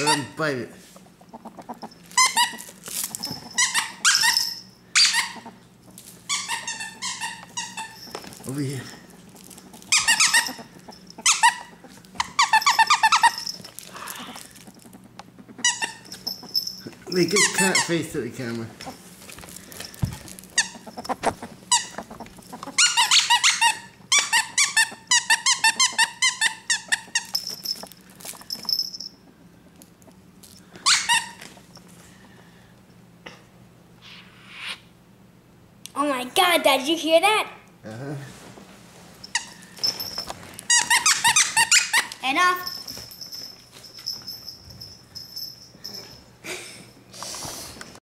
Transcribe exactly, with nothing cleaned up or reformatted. Let him bite it. Over here. Make his cat face to the camera. Oh my God, Dad, did you hear that? Uh-huh. Enough.